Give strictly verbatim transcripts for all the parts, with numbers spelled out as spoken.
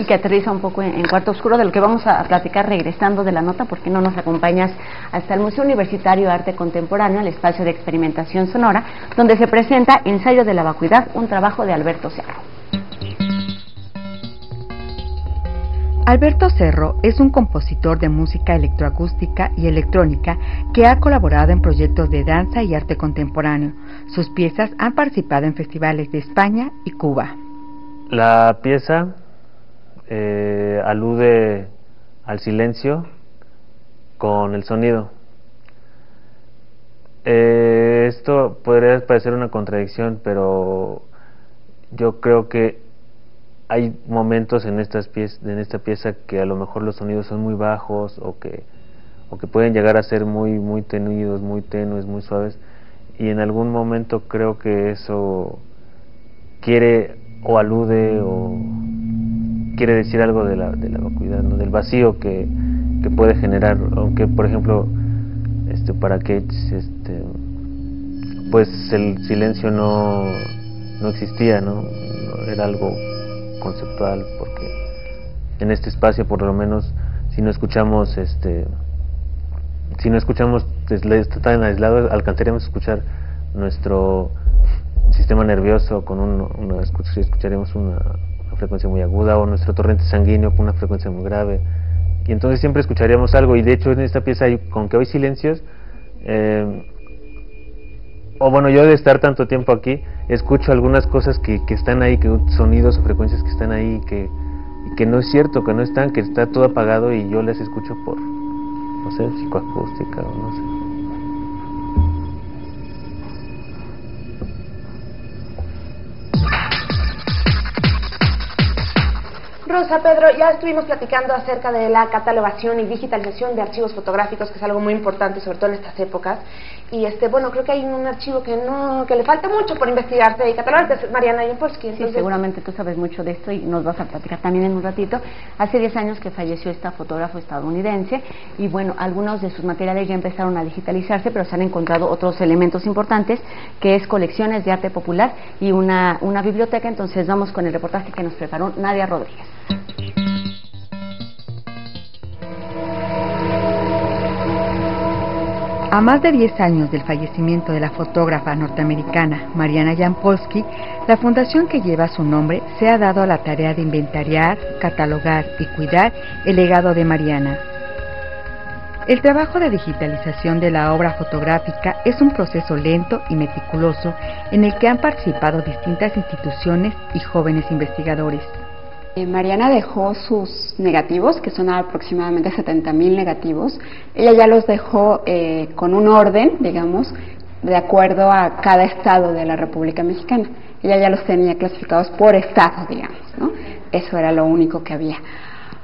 y que aterriza un poco en, en Cuarto Oscuro, de lo que vamos a platicar regresando de la nota, porque no nos acompañas hasta el Museo Universitario de Arte Contemporáneo, el espacio de experimentación sonora, donde se presenta Ensayo de la vacuidad, un trabajo de Alberto Cerro. Alberto Cerro es un compositor de música electroacústica y electrónica que ha colaborado en proyectos de danza y arte contemporáneo. Sus piezas han participado en festivales de España y Cuba. La pieza eh, alude al silencio con el sonido. Eh, esto podría parecer una contradicción, pero yo creo que hay momentos en, estas pieza, en esta pieza que a lo mejor los sonidos son muy bajos o que, o que pueden llegar a ser muy, muy tenuidos, muy tenues, muy suaves, y en algún momento creo que eso quiere o alude o quiere decir algo de la, de la vacuidad, ¿no? Del vacío que, que puede generar, aunque por ejemplo este, para Cage este, pues el silencio no, no existía, ¿no? Era algo conceptual, porque en este espacio por lo menos si no escuchamos este si no escuchamos tan aislados, alcanzaríamos a escuchar nuestro sistema nervioso con un, una escucharíamos una, una frecuencia muy aguda, o nuestro torrente sanguíneo con una frecuencia muy grave, y entonces siempre escucharíamos algo. Y de hecho en esta pieza hay, con que hay silencios, eh, o bueno, yo de estar tanto tiempo aquí, escucho algunas cosas que, que están ahí, que sonidos o frecuencias que están ahí, que, que no es cierto, que no están, que está todo apagado y yo las escucho por, no sé, psicoacústica o no sé. Rosa, Pedro, ya estuvimos platicando acerca de la catalogación y digitalización de archivos fotográficos, que es algo muy importante, sobre todo en estas épocas. Y este, bueno, creo que hay un archivo que no, que le falta mucho por investigarse y catalogarse, Mariana Yampolsky. Entonces... Sí, seguramente tú sabes mucho de esto y nos vas a platicar también en un ratito. Hace diez años que falleció esta fotógrafa estadounidense y bueno, algunos de sus materiales ya empezaron a digitalizarse, pero se han encontrado otros elementos importantes, que es colecciones de arte popular y una, una biblioteca. Entonces vamos con el reportaje que nos preparó Nadia Rodríguez. A más de diez años del fallecimiento de la fotógrafa norteamericana Mariana Yampolsky, la fundación que lleva su nombre se ha dado a la tarea de inventariar, catalogar y cuidar el legado de Mariana. El trabajo de digitalización de la obra fotográfica es un proceso lento y meticuloso en el que han participado distintas instituciones y jóvenes investigadores. Mariana dejó sus negativos, que son aproximadamente setenta mil negativos. Ella ya los dejó eh, con un orden, digamos, de acuerdo a cada estado de la República Mexicana. Ella ya los tenía clasificados por estados, digamos, ¿no? Eso era lo único que había.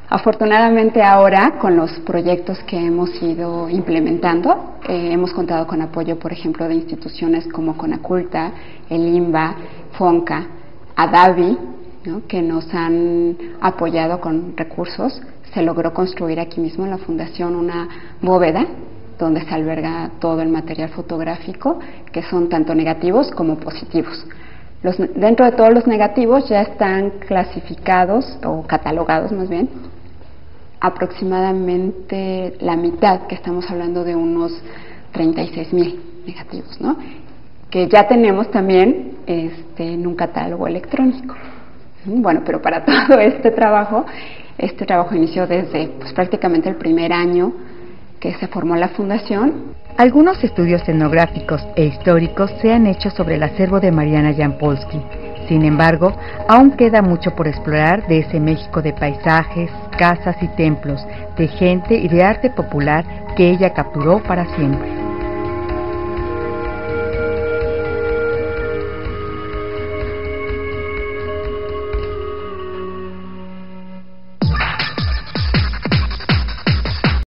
Afortunadamente ahora, con los proyectos que hemos ido implementando, eh, hemos contado con apoyo, por ejemplo, de instituciones como Conaculta, el I N B A, Fonca, Adavi, ¿no? Que nos han apoyado con recursos. Se logró construir aquí mismo en la fundación una bóveda donde se alberga todo el material fotográfico, que son tanto negativos como positivos. Los, dentro de todos los negativos ya están clasificados o catalogados más bien, aproximadamente la mitad, que estamos hablando de unos treinta y seis mil negativos, ¿no? Que ya tenemos también este, en un catálogo electrónico. Bueno, pero para todo este trabajo, este trabajo inició desde pues, prácticamente el primer año que se formó la fundación. Algunos estudios etnográficos e históricos se han hecho sobre el acervo de Mariana Yampolsky. Sin embargo, aún queda mucho por explorar de ese México de paisajes, casas y templos, de gente y de arte popular que ella capturó para siempre.